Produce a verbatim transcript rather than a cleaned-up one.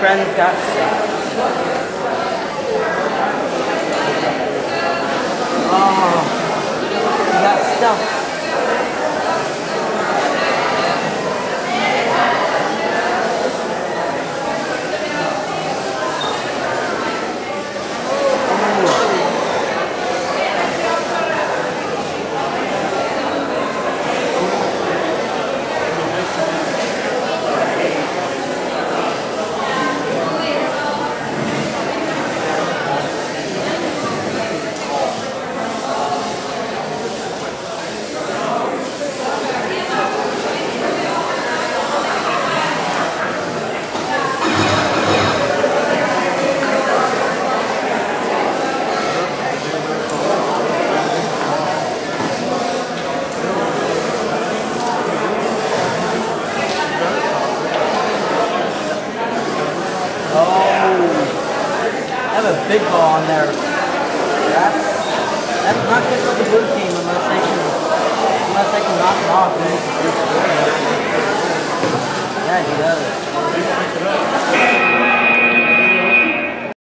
friend got sick. Oh, he got stuck. Big ball on there. That's, that's not good for the blue team unless they can unless they can knock it off and make it good. Yeah, he does.